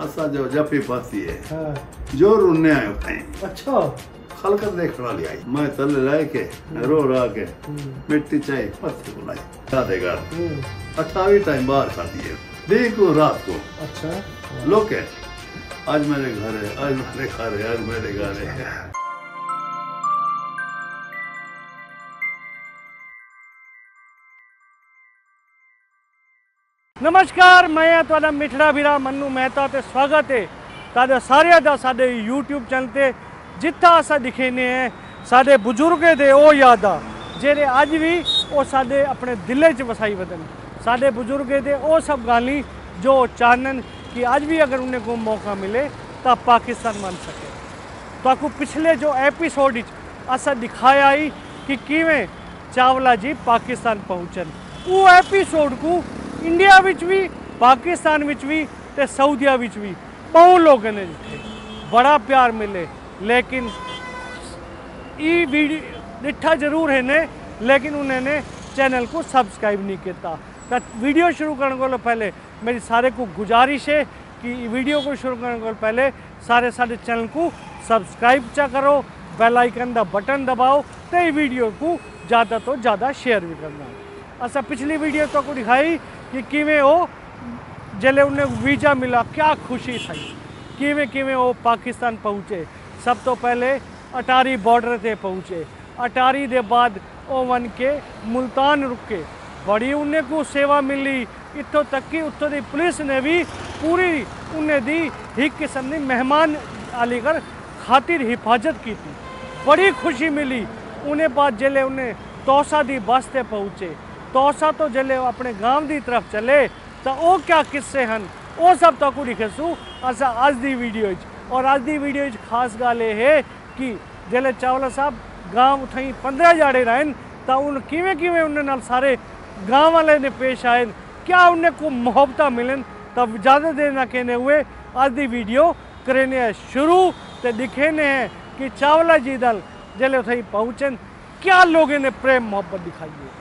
असा जो जफी पासी है हाँ। जो रुने आयो भाई अच्छा खलकत देखना लिया मैं तल लाए के रो रा के मिट्टी चाय पत्ती बुलाई दादेगा 28 टाइम बाहर कर दिए देखो रात को अच्छा लोग है आज मेरे घर है आज मेरे घर है आज मेरे घर है। नमस्कार मैं तुहाडा मिठड़ा भीरा मन्नू मेहता ते स्वागत है ताजा सारे का साढ़े यूट्यूब चैनल पर जित्था अस दिखने हैं साढ़े बुजुर्ग दे ओ यादा जेड़े अज भी वो साढ़े अपने दिले च वसाई वदन साढ़े बुजुर्ग दे ओ सब गाली जो चाहन कि अज भी अगर उन्हें को मौका मिले तो पाकिस्तान बन सके। तो आपको पिछले जो एपिसोड अस दिखाया ही कि किवें चावला जी पाकिस्तान पहुँचन वो एपिसोड को इंडिया विच भी पाकिस्तान विच भी ते सऊदिया विच भी बहुत लोगों ने बड़ा प्यार मिले लेकिन ई वीडियो डिठा जरूर है ने लेकिन उन्होंने चैनल को सब्सक्राइब नहीं किया। तो वीडियो शुरू करने को पहले मेरी सारे को गुजारिश है कि वीडियो को शुरू करने को पहले सारे सारे चैनल को सब्सक्राइब चा करो बेल आइकन दा बटन दबाओ तो ये वीडियो को ज़्यादा तो ज़्यादा शेयर भी करना। असा पिछली वीडियो तो को दिखाई कि किवें वो जले उन्हें वीज़ा मिला क्या खुशी थी किवें किवें वो पाकिस्तान पहुँचे सब तो पहले अटारी बॉर्डर से पहुँचे अटारी के बाद वो वन के मुल्तान रुके बड़ी उन्हें को सेवा मिली इतों तक कि उत्तों की पुलिस ने भी पूरी उन्हें दी एक किस्म की मेहमान अलीगढ़ खातिर हिफाजत की थी। बड़ी खुशी मिली उन्हें बाद जले उन्हें तौसा की बस से पहुँचे तौसा तो जले अपने गांव की तरफ चले तो वो क्या किस्से हैं वो सब तक दिखेसू अस अज की वीडियो और अज की वीडियो खास गल यह है कि जले चावला साहब गांव उठाई 15 जाड़े रहन तो उन किवें किवें उन्हें सारे गांव वाले ने पेश आए क्या उन्हें को मुहब्बत मिलन तब ज़्यादा देर ना कहने हुए अज की वीडियो करने शुरू तो दिखेने हैं कि चावला जी दल जले उठाई पहुँचन क्या लोगों ने प्रेम मुहब्बत दिखाई है।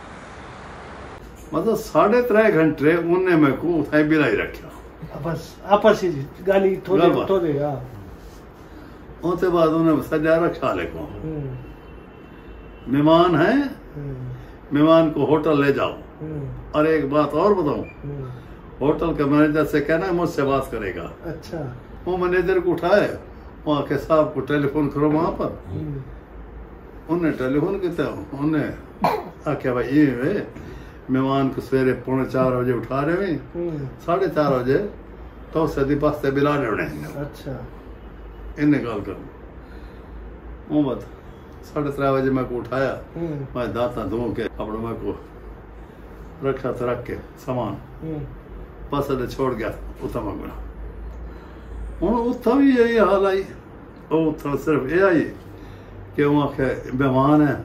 मतलब 3.5 घंटे उन्हें मैं को उठाई बिराई रखा बस आपस ही गाली थोड़े हां ओते बाद उन्हें सजा रखा ले को मेहमान है मेहमान को होटल ले जाओ और एक बात और बताऊं होटल के मैनेजर से कहना मुझसे बात करेगा। अच्छा वो मैनेजर को उठाए वहां के साहब को टेलीफोन करो वहां पर उन्हें टेलीफोन किया उन्हें आख्या भाई ये मेहमान को सवेरे 3:45 बजे उठा रहे हुए 4:30 बजे तो सदी पास्ते बिला रहे अच्छा इन्हें गल करूँ मत 3:30 बजे मैं को उठाया मैं दाता धो के अपने मैं को रखा तो रख के सामान बस अरे छोड़ गया उतना मैं गुना हूँ उत्था भी यही हाल आई और उत्था सिर्फ यह आई कि वहाँ के मेहमान है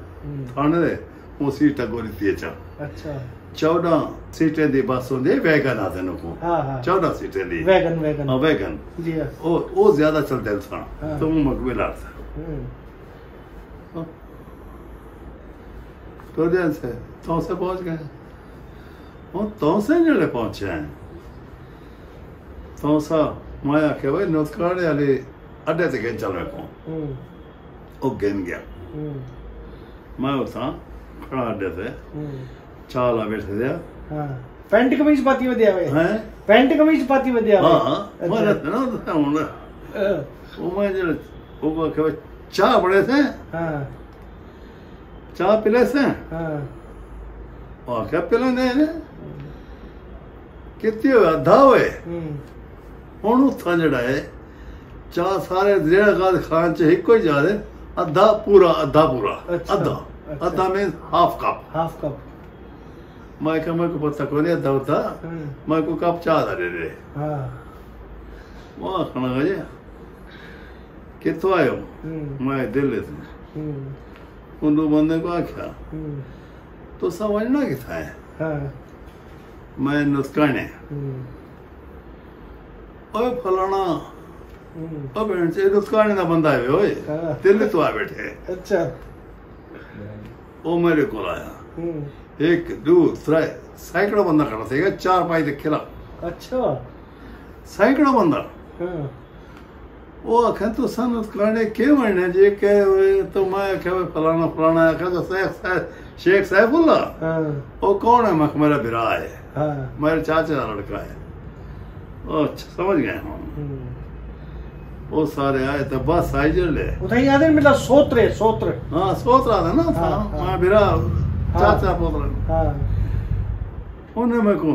थाने दे वो सीट अगोरी दिए चा अच्छा 14 सीटें दी बस होंगी वैगन आते हैं उनको हाँ 14 सीटें दी वैगन वैगन हाँ वैगन जी ओ ज्यादा चलते हैं साना तो मुंह मकबूल आता है तो दिन से तौंसे पहुंच गए वो तौंसे जड़े पहुंचे हैं तौंसा माया के भाई नोटकारे वाले अड्डे से गेंद चल रहे कौन ओ गेंद गया मैं उठा खड़ा अड्डे से चाला बैठे दिया हां पैंट कमीज पाती में दिया है हैं पैंट कमीज पाती में दिया है हां मरत ना उन वो मैं जो वो के चाय बड़े से हां चाय पिले से हां और क्या पिलाने है कितनी आधा होए हुन उठा जड़ा है चाय सारे डेरा गाजी खान च इको ही जादे आधा पूरा आधा आधा में हाफ कप मैं क्या मैं को पता कोई नहीं दवता मैं को कप चाह रहे थे हाँ वहाँ खाना गया कितना आयो मैं दिल्ली से उन दो बंदे को आखिया तो समझना कितना है हाँ मैं नुस्काने और फलाना और बेंचे नुस्काने ना बंदा है वही दिल्ली तो आ बैठे अच्छा वो मेरे को लाया एक दो त्राय सैकड़ों बंदा खड़ा थे 4-5 के खिलाफ अच्छा सैकड़ों बंदा वो आखे तो सन उत्कलाने के महीने जी के तो मैं आखे फलाना फलाना आखे तो शेख सैफुल्ला वो कौन है? मैं मेरा भिरा है, मेरे चाचा का लड़का है। ओ अच्छा, समझ गए हम। वो सारे आए तो बस साइजर ले उधर याद है, मतलब सोत्र हाँ सोत्रा था ना, था मैं भिरा चाचा पोतरा। उन्हें मैं को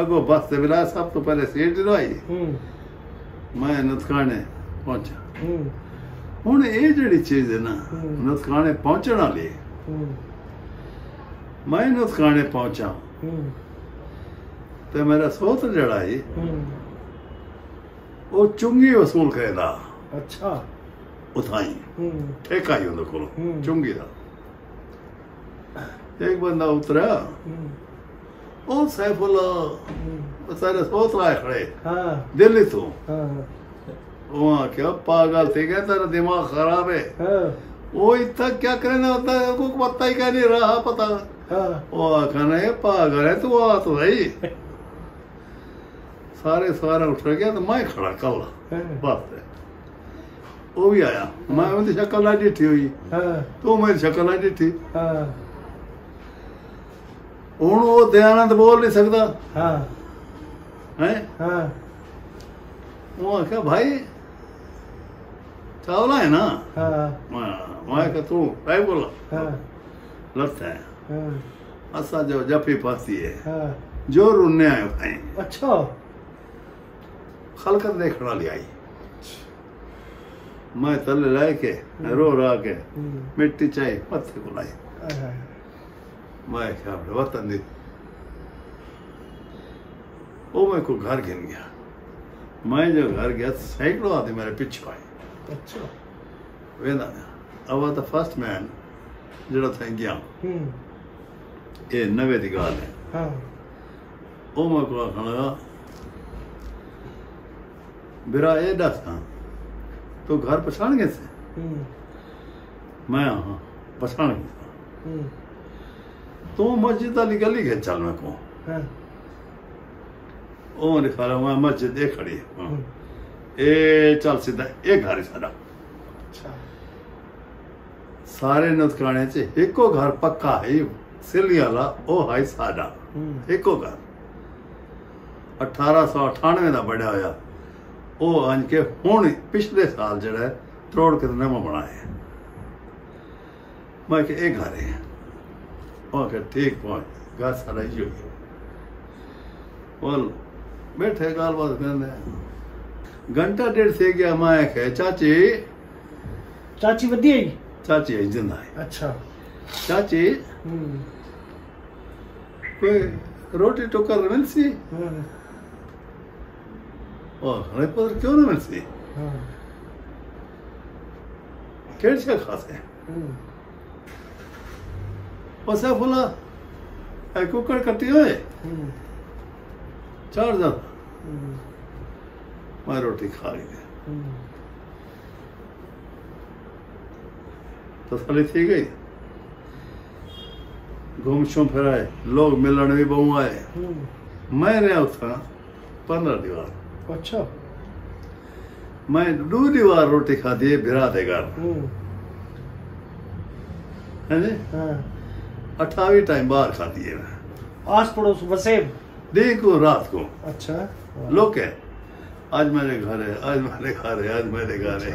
अगो बस से बिला सब तो पहले सीट दिलवाई, मैं नतखाने पहुंचा। हूँ ये जड़ी चीज है ना, नतखाने पहुंचना ले मैं नतखाने पहुंचा तो मेरा सोत जड़ा है वो चुंगी वसूल करेगा। अच्छा उठाई ठेका ही उन्हें को चुंगी था। एक बंदा उतरा, ओ सैफुल्ला सारे सोच रहा है खड़े दिल्ली तू वहाँ क्या पागल थी क्या? तेरा दिमाग खराब है। वो इतना क्या करना होता है को पता ही क्या नहीं रहा पता। वो कहना है पागल है तू आ तो भाई। सारे सारा उठ गया तो मैं खड़ा कल बात है। वो भी आया, मैं उनकी शक्ल ना डिठी हुई तो मेरी शक्ल ना डिठी। हूं वो दयानंद बोल नहीं सकता। वो आखा भाई चावला है ना, तू भाई बोला लड़ता है असा जो जफी पासी है जो रुने आयो भाई। अच्छा खलकत ने खड़ा ले आई, मैं तले लाए के रो रा के मिट्टी चाय पत्ते को लाई। मैं क्या वतन दी वो मैं को घर गिन गया। मैं जो घर गया सैकड़ों आदमी मेरे पीछे आए। अच्छा वेदा अब तो फर्स्ट मैन जरा था गया ये नवे की गाल है। वो मैं को आखन लगा बिरा ये दस था तो घर पछाण गए थे। मैं हाँ पछाण गया तू मस्जिद वाली गली के चल मैं को ओ दिखा रहा हूँ मस्जिद ये खड़ी है ए चल सीधा ये घर है सारा। सारे नुतकाने चे एको घर पक्का है सिलियाला ओ हाई सादा एको घर 1898 का बढ़िया होया। ओ अंज के हूँ पिछले साल जरा त्रोड़ के नवा बनाया। मैं कि एक घर है ओके ठीक पहुंच घर सारा ही बोल बैठे गाल बात कर। घंटा डेढ़ से गया माया के चाची चाची बदी आई चाची आई जिंदा है। अच्छा चाची कोई रोटी टोकर मिल सी और हरे पर क्यों ना मिल सी केड़ से खास है बोला कुकर कटी होए चार जा मैं रोटी खा गई तो साली थी गई। घूम छूम फिर आए लोग मिलने भी बहु आए। मैं रहा उठा 15 दीवार। अच्छा मैं 2 दीवार रोटी खा दी भिरा दे घर है जी 28 टाइम बाहर खा दिए आस पड़ोस वसेब देखो रात को। अच्छा लोग है आज मेरे घर है आज मेरे घर है आज मेरे घर है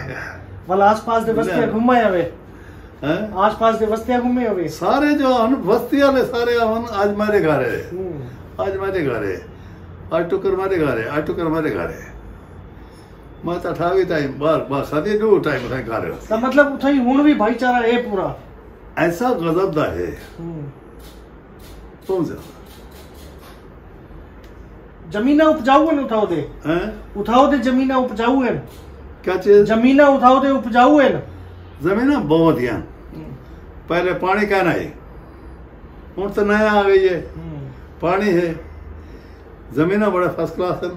वाला आस पास दे बस्तियां घुमाए हवे हैं आस पास दे बस्तियां घुमे हवे सारे जो हम बस्तियां ले सारे हम आज मेरे घर है आज मेरे घर है आज टुकर मारे घर है आज टुकर मारे घर है। मैं 28 टाइम बार शादी 2 टाइम घर है मतलब उठाई हुन भी भाईचारा है पूरा ऐसा गजब दा है। कौन सा जमीना उपजाऊ है उठाओ दे हैं उठाओ दे जमीना उपजाऊ है क्या चीज जमीना उठाओ दे उपजाऊ है ना जमीना बहुत यार पहले पानी का ना है हूँ तो नया आ गई है पानी है जमीना बड़ा फर्स्ट क्लास है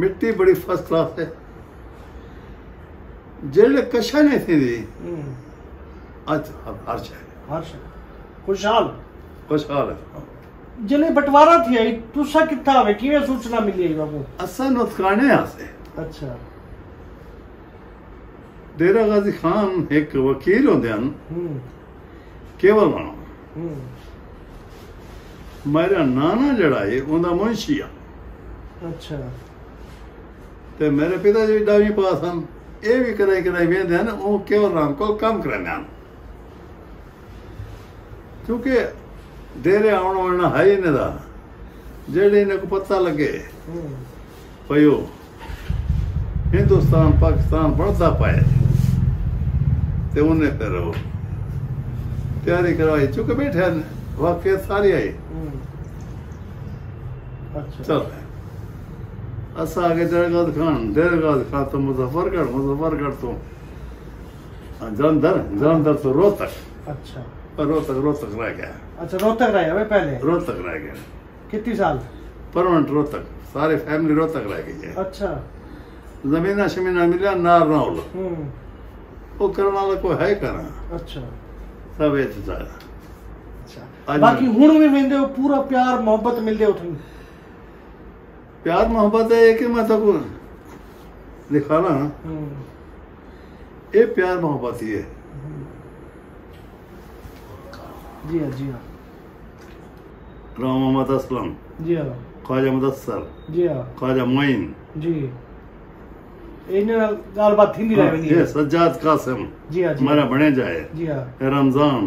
मिट्टी बड़ी फर्स्ट क्लास है जेल कशा नहीं थी अच्छा हर्ष है खुशहाल खुशहाल है जिले बंटवारा थी आई तुसा कित्था आवे किवें सूचना मिली है बाबू? असा नोतखाने आसे। अच्छा। डेरा गाजी खान एक वकील होते हैं केवल मानो मेरा नाना जड़ा है उनका मुंशी है। अच्छा। ते मेरे पिता जी डावी पास हम ये भी कराई कराई में दें ना वो केवल राम को काम कराने हैं क्योंकि देरे आना वाला है ही नहीं था जड़े इन्हें को पता लगे भाइयों हिंदुस्तान पाकिस्तान बढ़ता पाए ते उन्हें पर वो तैयारी करवाई चुके बैठे हैं वाकई सारी आई। अच्छा। चल अस आगे डेरा गाजी खान तो मुजफ्फरगढ़ मुजफ्फरगढ़ तो जालंधर जालंधर तो रोहतक। अच्छा। पर रोहतक रोहतक रह गया। अच्छा रोहतक रह गया पहले रोहतक रह गया कितने साल परमानेंट रोहतक सारी फैमिली रोहतक रह गई है। अच्छा। जमीना शमीना मिला नार नाल वो करने वाला कोई है करा। अच्छा। सब ऐसा बाकी हुण भी मिलते हो पूरा प्यार मोहब्बत मिलते हो तुम प्यार मोहब्बत है कि मैं तो लिखा ना ये प्यार मोहब्बत ही है। जी हाँ। जी हाँ। राम मोहम्मद असलम। जी हाँ। ख्वाजा मुदस्सर। जी हाँ। ख्वाजा मोइन। जी ये सज्जाद कासिम। जी हाँ। मेरा बने जाए। जी हाँ। रमजान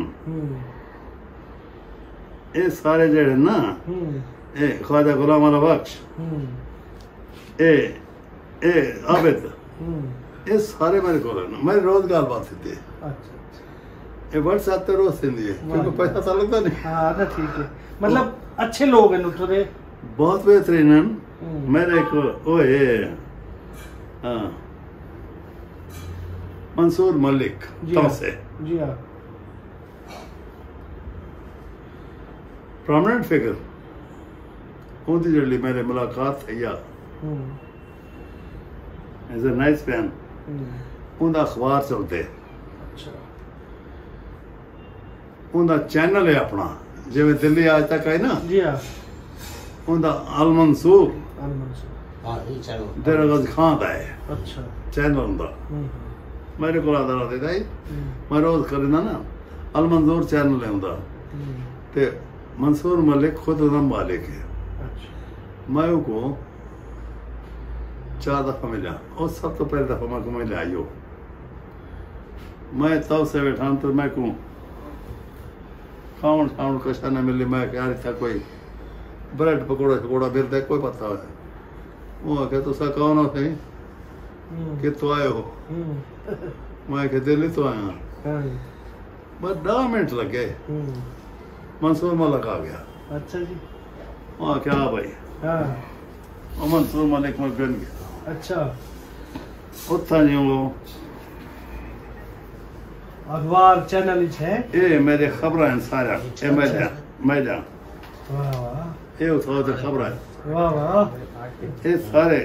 ये सारे जड़े ना ये ख्वाजा गुलाम अली बख्श ये आबिद ये सारे मेरे को रहना मेरे रोजगार बात थी। अच्छा। ये व्हाट्सएप पे रोज सिंधी है क्योंकि पैसा तो लगता नहीं। हाँ ना ठीक है मतलब अच्छे लोग हैं नुटरे बहुत बेहतरीन हैं मेरे को ओ ये हाँ मंसूर मलिक तौंसे। जी हाँ। प्रॉमिनेंट फिगर उनकी जड़ी मेरे मुलाकात है या एज ए नाइस फैन उनका अखबार चलते। अच्छा। उनका चैनल है अपना जिमें दिल्ली आज तक है ना। जी हाँ। उनका अलमनसूर डेरा गाजी खान का है। अच्छा। चैनल उनका मेरे को मैं रोज करीना ना अलमनसूर चैनल है उनका ते मंसूर मलिक खुद मालिक है। अच्छा। मैं को चार दफा मिला और सब तो पहले दफा मैं को मैं आयो मैं तब से बैठा तो मैं को खाउन खाउन कशा न मिली मैं यार था कोई ब्रेड पकौड़ा पकौड़ा मिलता कोई पता है वो आके तो सा कौन हो सही कि तो आए हो मैं के दिल्ली तो आया बस 10 मिनट लगे मंसूर मलिक आ गया। अच्छा जी। हाँ क्या भाई। हाँ मंसूर मलिक मैं बन गया। अच्छा। उत्था जी वो अखबार चैनल है ये मेरे खबर हैं सारा ये मैं जा ये उठा तो खबर है वाह वाह ये सारे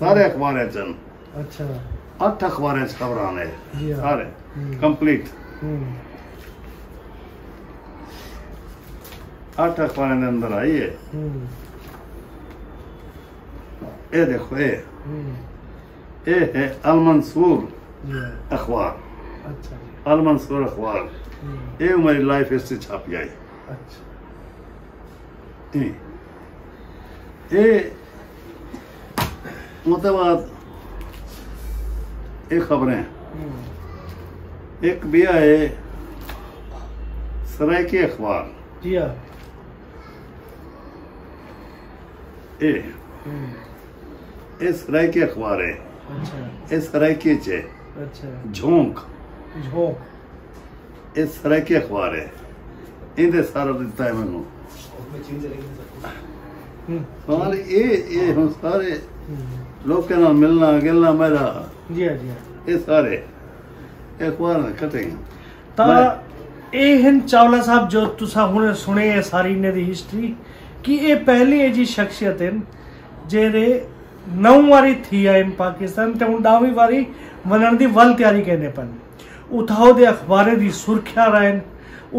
सारे अखबार हैं चैनल। अच्छा 8 अखबार हैं खबर आने सारे कंप्लीट 8 अखबार के अंदर आई है ये देखो ये है अलमनसूर अखबार। अच्छा। अलमनसूर अखबार ये मेरी लाइफ हिस्ट्री छापी आई। अच्छा। ये मतलब ये खबरें एक भी है सरायकी अखबार। जी हाँ। सरायकी अखबार है। अच्छा। सरायकी है। अच्छा। झोंक झोंक सरायकी अखबार है इन्हें सारा दिता है मैनू सारे ये हम सारे लोग मिलना गिलना मेरा। जी हाँ। जी हाँ। ये सारे अखबार कटेंगे एहन चावला साहब जो तुसा हुने सुने है सारी ने दी हिस्ट्री कि ये पहली ऐसी शख्सियत है जेरे 9 वारी थी है पाकिस्तान ते उन 10वीं वारी वनण दी वल तैयारी कहने पन उठाओ दे अखबारे दी सुर्खियां रहन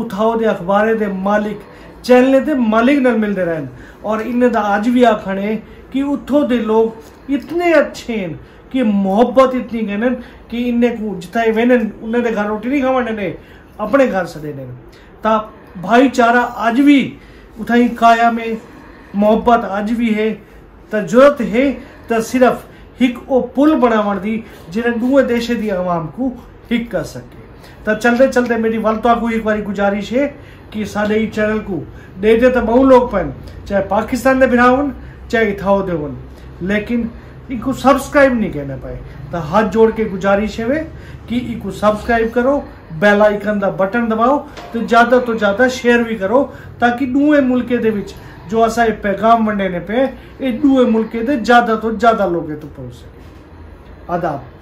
उठाओ दे अखबारे दे मालिक चैनलें ते मालिक नाल मिलते रहन। और इन्हें दा अज भी आखण है कि उत्थों दे लोग इतने अच्छे हैं कि मुहब्बत इतनी कहन कि इन्हें को जिथे वेन उन्हें दे घर रोटी नहीं खावन ने अपने घर सदे ने। ता भाईचारा अज भी उठाई काया में, मुहब्बत अज भी है। तो जरूरत है तो सिर्फ एक वो पुल बनावन दी जिन्हें दूए देशे दी आवाम को हिक कर सके। तो चलते चलते मेरी वलता को एक बार गुजारिश है कि साडे चैनल को देखते तो बहुत लोग पन, चाहे पाकिस्तान के बिना हो चाहे इथाओ दे हो, लेकिन इनको सब्सक्राइब नहीं कहना पाए। तो हाथ जोड़ के गुजारिश है कि इनको सब्सक्राइब करो, बेल आइकन का बटन दबाओ तो ज़्यादा शेयर भी करो ताकि दूए मुल्के दे विच जो असा ये पैगाम वंडने पे ये दूए मुल्के दे ज़्यादा तो ज़्यादा लोगों तक पहुँच सके। आदाब।